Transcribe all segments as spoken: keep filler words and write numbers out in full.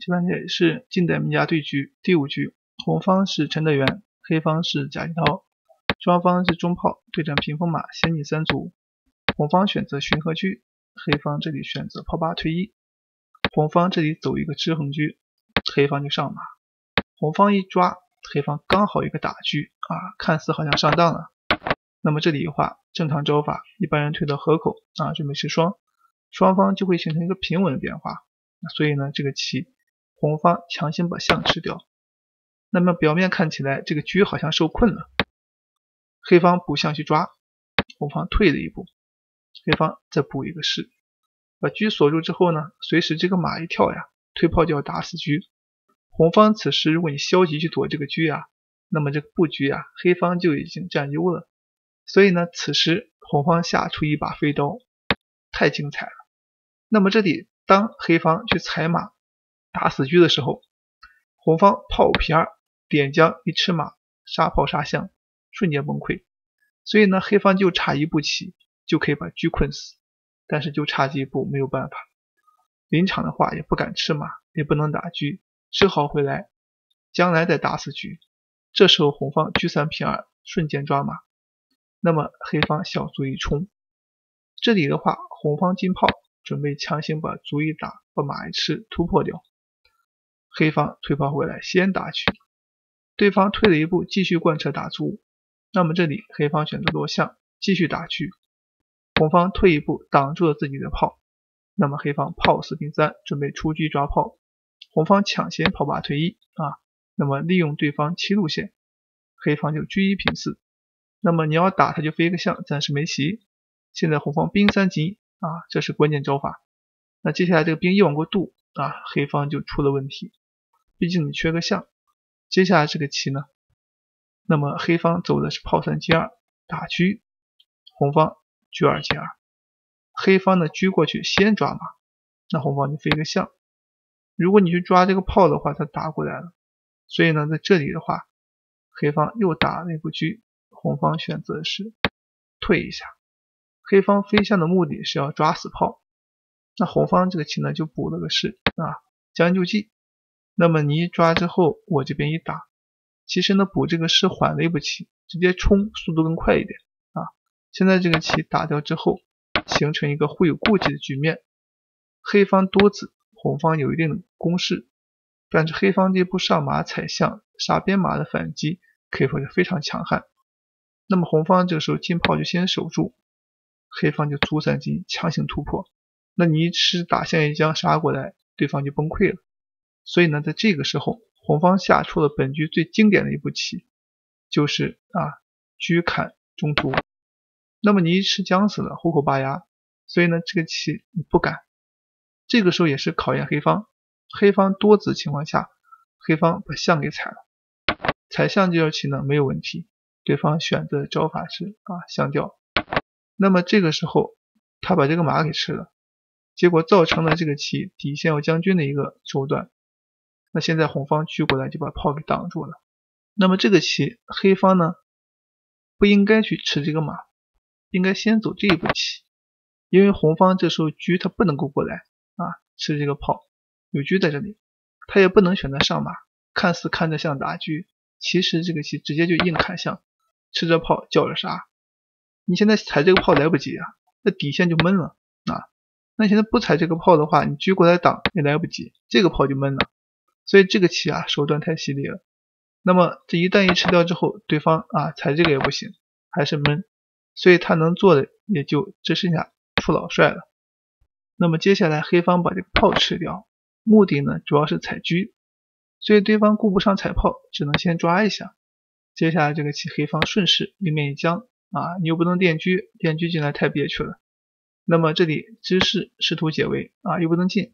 棋盘界是近代名家对局第五局，红方是陈德元，黑方是贾一涛，双方是中炮对战屏风马，先进三卒。红方选择巡河车，黑方这里选择炮八退一，红方这里走一个吃横车，黑方就上马。红方一抓，黑方刚好一个打车啊，看似好像上当了。那么这里的话，正常招法，一般人推到河口啊，准备吃双，双方就会形成一个平稳的变化。所以呢，这个棋红方强行把象吃掉。那么表面看起来这个车好像受困了，黑方补象去抓，红方退了一步，黑方再补一个士，把车锁住之后呢，随时这个马一跳呀，推炮就要打死车。红方此时如果你消极去躲这个车啊，那么这个布局啊，黑方就已经占优了。所以呢，此时红方下出一把飞刀，太精彩了。那么这里当黑方去踩马打死车的时候，红方炮五平二，点将一吃马，杀炮杀象，瞬间崩溃。所以呢，黑方就差一步棋就可以把车困死，但是就差这一步没有办法。临场的话也不敢吃马，也不能打车，吃好回来，将来再打死车。这时候红方车三平二，瞬间抓马。那么黑方小卒一冲，这里的话红方进炮，准备强行把卒一打，把马一吃突破掉。黑方推炮回来，先打车，对方退了一步，继续贯彻打卒。那么这里黑方选择落象，继续打车，红方退一步挡住了自己的炮。那么黑方炮四平三，准备出车抓炮，红方抢先炮八退一啊。那么利用对方七路线，黑方就车一平四。那么你要打他就飞一个象，暂时没棋。现在红方兵三进一啊，这是关键招法。那接下来这个兵一往过渡啊，黑方就出了问题。毕竟你缺个象。接下来这个棋呢，那么黑方走的是炮三进二打车，红方车二进二，黑方呢车过去先抓马，那红方就飞一个象。如果你去抓这个炮的话，它打过来了。所以呢，在这里的话，黑方又打了一步车，红方选择是退一下。黑方飞象的目的是要抓死炮，那红方这个棋呢就补了个士啊，将人就计。那么你一抓之后，我这边一打，其实呢补这个士缓了一步棋，直接冲速度更快一点啊。现在这个棋打掉之后，形成一个互有顾忌的局面，黑方多子，红方有一定的攻势，但是黑方这步上马踩象杀边马的反击可以说是非常强悍。那么红方这个时候进炮就先守住，黑方就卒三进强行突破。那你一吃打象一将杀过来，对方就崩溃了。所以呢，在这个时候，红方下出了本局最经典的一步棋，就是啊车砍中卒。那么你一吃将死了，虎口拔牙。所以呢，这个棋你不敢。这个时候也是考验黑方，黑方多子情况下，黑方把象给踩了。踩象这道棋呢没有问题，对方选择招法是啊象调。那么这个时候他把这个马给吃了，结果造成了这个棋底线要将军的一个手段。那现在红方车过来就把炮给挡住了。那么这个棋黑方呢不应该去吃这个马，应该先走这一步棋，因为红方这时候车他不能够过来啊吃这个炮，有车在这里，他也不能选择上马，看似看着象打车，其实这个棋直接就硬砍象，吃着炮叫着杀。你现在踩这个炮来不及啊，那底线就闷了啊。那你现在不踩这个炮的话，你车过来挡也来不及，这个炮就闷了。所以这个棋啊手段太犀利了。那么这一旦一吃掉之后，对方啊踩这个也不行，还是闷，所以他能做的也就只剩下出老帅了。那么接下来黑方把这个炮吃掉，目的呢主要是踩车，所以对方顾不上踩炮，只能先抓一下。接下来这个棋黑方顺势立面一将啊，你又不能垫车，垫车进来太憋屈了。那么这里知士试图解围啊，又不能进，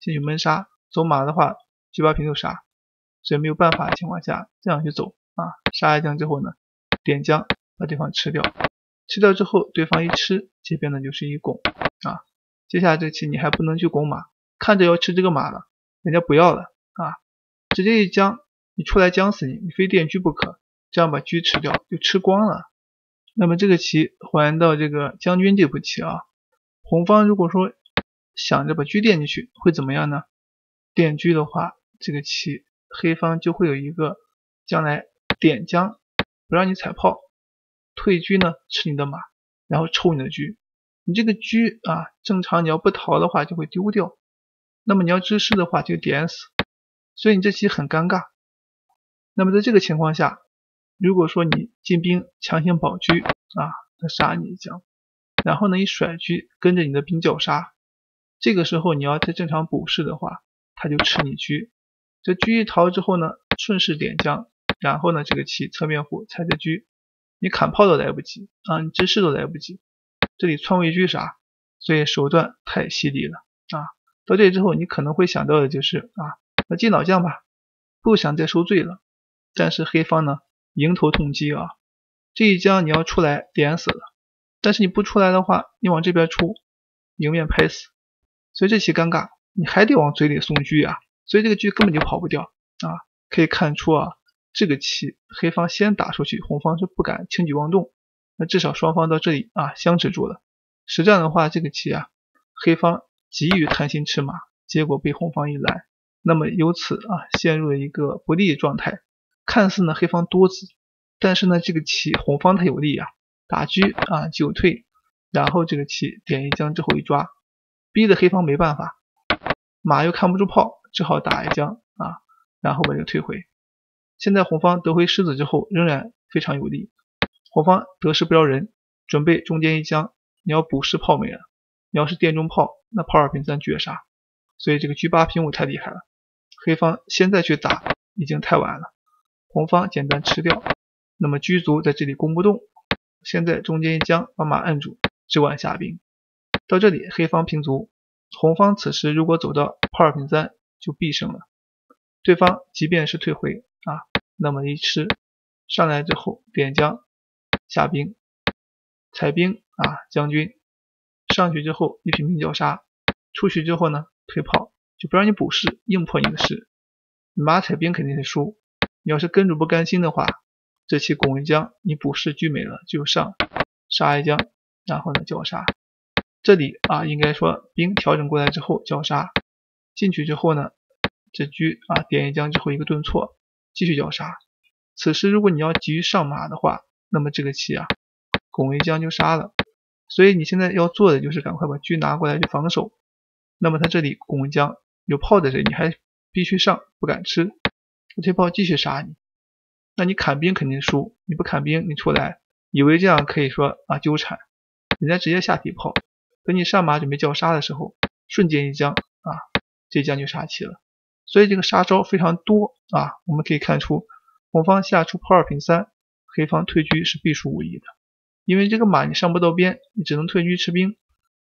进去闷杀，走马的话车八平就杀，所以没有办法的情况下这样去走啊，杀一将之后呢，点将把对方吃掉，吃掉之后对方一吃，这边呢就是一拱啊。接下来这棋你还不能去拱马，看着要吃这个马了，人家不要了啊，直接一将，你出来将死你，你非垫车不可。这样把车吃掉就吃光了。那么这个棋还原到这个将军这步棋啊，红方如果说想着把车垫进去会怎么样呢？变居的话，这个棋黑方就会有一个将来点将，不让你踩炮，退车呢吃你的马，然后抽你的车。你这个车啊，正常你要不逃的话就会丢掉，那么你要知士的话就点死，所以你这棋很尴尬。那么在这个情况下，如果说你进兵强行保车啊，他杀你一将，然后呢一甩车跟着你的兵叫杀，这个时候你要再正常补士的话，他就吃你车。这车一逃之后呢，顺势点将，然后呢这个棋侧面虎踩着车，你砍炮都来不及啊，你知士都来不及，这里篡位车杀，所以手段太犀利了啊。到这里之后你可能会想到的就是啊，那进老将吧，不想再受罪了。但是黑方呢迎头痛击啊，这一将你要出来点死了，但是你不出来的话，你往这边出迎面拍死，所以这棋尴尬，你还得往嘴里送车啊，所以这个车根本就跑不掉啊。可以看出啊，这个棋黑方先打出去，红方是不敢轻举妄动，那至少双方到这里啊相持住了。实战的话，这个棋啊黑方急于贪心吃马，结果被红方一拦，那么由此啊陷入了一个不利状态。看似呢黑方多子，但是呢这个棋红方它有利啊，打车啊就有退，然后这个棋点一将之后一抓，逼得黑方没办法，马又看不住炮，只好打一将啊，然后把这个退回。现在红方得回狮子之后仍然非常有利，红方得势不饶人，准备中间一将，你要补士炮没了，你要是殿中炮，那炮二平三绝杀，所以这个车八平五太厉害了，黑方现在去打已经太晚了，红方简单吃掉。那么车卒在这里攻不动，现在中间一将把马摁住，只管下兵。到这里黑方平卒，红方此时如果走到炮二平三就必胜了，对方即便是退回啊，那么一吃上来之后点将下兵踩兵啊，将军上去之后一平平叫杀，出去之后呢退炮，就不让你补士，硬破你的士，马踩兵肯定是输，你要是跟主不甘心的话，这期拱一将你补士车没了，就上杀一将，然后呢叫杀。这里啊应该说兵调整过来之后叫杀，进去之后呢这车啊点一将之后一个顿挫，继续叫杀。此时如果你要急于上马的话，那么这个棋啊拱一将就杀了，所以你现在要做的就是赶快把车拿过来去防守。那么他这里拱一将有炮在这里，你还必须上，不敢吃，不退炮继续杀你，那你砍兵肯定输，你不砍兵你出来，以为这样可以说啊纠缠，人家直接下底炮，等你上马准备叫杀的时候，瞬间一将啊，这一将就杀棋了。所以这个杀招非常多啊，我们可以看出红方下出炮二平三，黑方退车是必输无疑的，因为这个马你上不到边，你只能退车吃兵。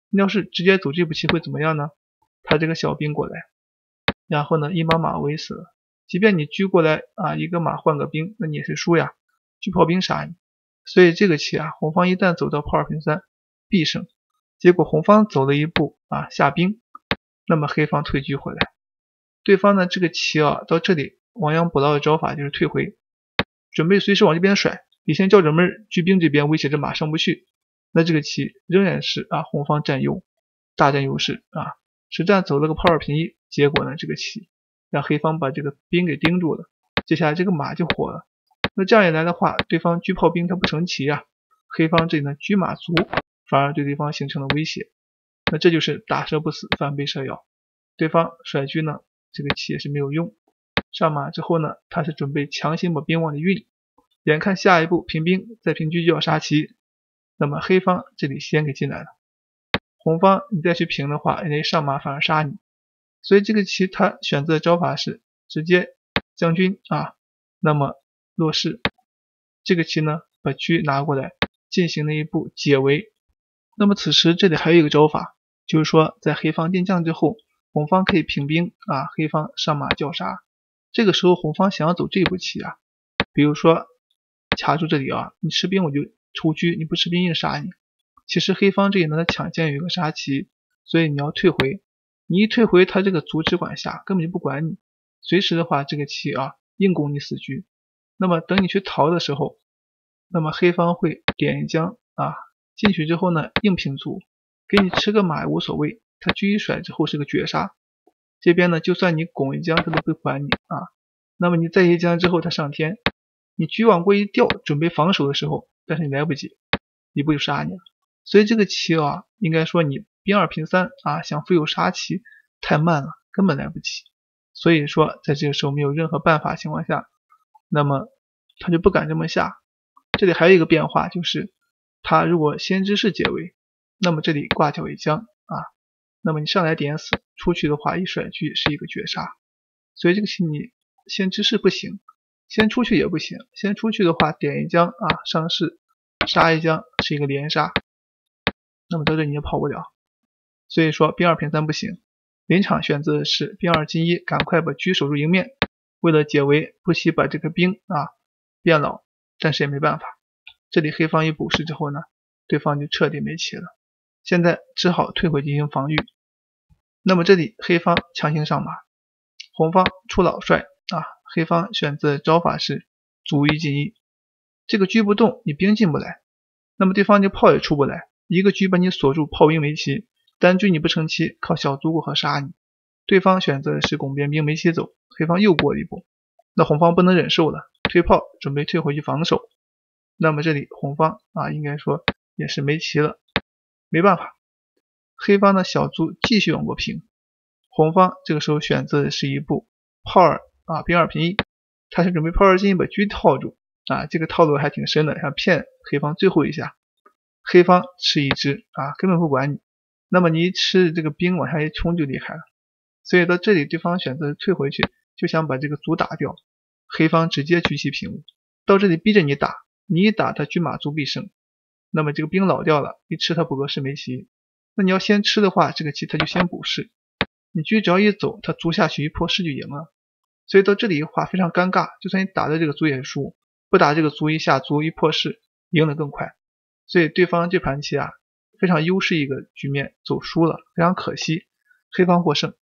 你要是直接走这步棋会怎么样呢？他这个小兵过来，然后呢一把马围死了，即便你车过来啊，一个马换个兵，那你也是输呀，车炮兵杀你。所以这个棋啊红方一旦走到炮二平三必胜，结果红方走了一步啊下兵，那么黑方退车回来，对方呢这个棋啊到这里亡羊补牢的招法就是退回，准备随时往这边甩，李先叫着门车兵这边威胁着马上不去，那这个棋仍然是啊红方占优，大占优势啊。实战走了个炮二平一，结果呢这个棋让黑方把这个兵给盯住了，接下来这个马就火了。那这样一来的话，对方车炮兵它不成棋啊，黑方这里呢车马卒，反而对对方形成了威胁。那这就是打蛇不死反被蛇咬，对方甩车呢这个棋也是没有用。上马之后呢他是准备强行把兵往里运，眼看下一步平兵再平车就要杀棋，那么黑方这里先给进来了，红方你再去平的话，人家上马反而杀你。所以这个棋他选择的招法是直接将军啊，那么落士，这个棋呢把车拿过来进行了一步解围。那么此时这里还有一个招法，就是说在黑方进将之后，红方可以平兵啊，黑方上马叫杀。这个时候红方想要走这步棋啊，比如说卡住这里啊，你吃兵我就出车，你不吃兵硬杀你。其实黑方这里呢他抢先有一个杀棋，所以你要退回，你一退回他这个卒只管下，根本就不管你，随时的话这个棋啊硬攻你死车。那么等你去逃的时候，那么黑方会点一将啊，进去之后呢硬平卒，给你吃个马也无所谓，他车一甩之后是个绝杀。这边呢，就算你拱一将，它都不会还你啊。那么你再一将之后，它上天，你局往过一掉，准备防守的时候，但是你来不及，一步就杀你了。所以这个棋啊，应该说你兵二平三啊，想富有杀棋太慢了，根本来不及。所以说，在这个时候没有任何办法情况下，那么他就不敢这么下。这里还有一个变化就是，他如果先知是解围，那么这里挂角一将啊，那么你上来点死，出去的话一甩车是一个绝杀。所以这个棋你先知是不行，先出去也不行，先出去的话点一将啊，上士杀一将是一个连杀，那么到这你也跑不了。所以说兵二平三不行，临场选择的是兵二进一，赶快把车守住迎面，为了解围不惜把这个兵啊变老，但是也没办法。这里黑方一补士之后呢，对方就彻底没棋了，现在只好退回进行防御。那么这里黑方强行上马，红方出老帅啊，黑方选择招法是卒一进一，这个车不动，你兵进不来，那么对方就炮也出不来，一个车把你锁住，炮兵没棋，单车你不成棋，靠小卒过河杀你。对方选择的是拱边兵没棋走，黑方又过了一步，那红方不能忍受了，推炮准备退回去防守。那么这里红方啊，应该说也是没棋了，没办法。黑方的小卒继续往过平，红方这个时候选择的是一步炮二啊，兵二平一，他是准备炮二进一把车套住啊，这个套路还挺深的，想骗黑方最后一下。黑方吃一只啊，根本不管你，那么你一吃这个兵往下一冲就厉害了。所以到这里对方选择退回去，就想把这个卒打掉，黑方直接车起平五，到这里逼着你打，你一打他车马卒必胜。那么这个兵老掉了，一吃他补个士没棋，那你要先吃的话，这个棋他就先补士，你车只要一走，他卒下去一破士就赢了。所以到这里的话非常尴尬，就算你打的这个卒也是输，不打这个卒一下卒一破士赢得更快。所以对方这盘棋啊非常优势一个局面走输了，非常可惜，黑方获胜。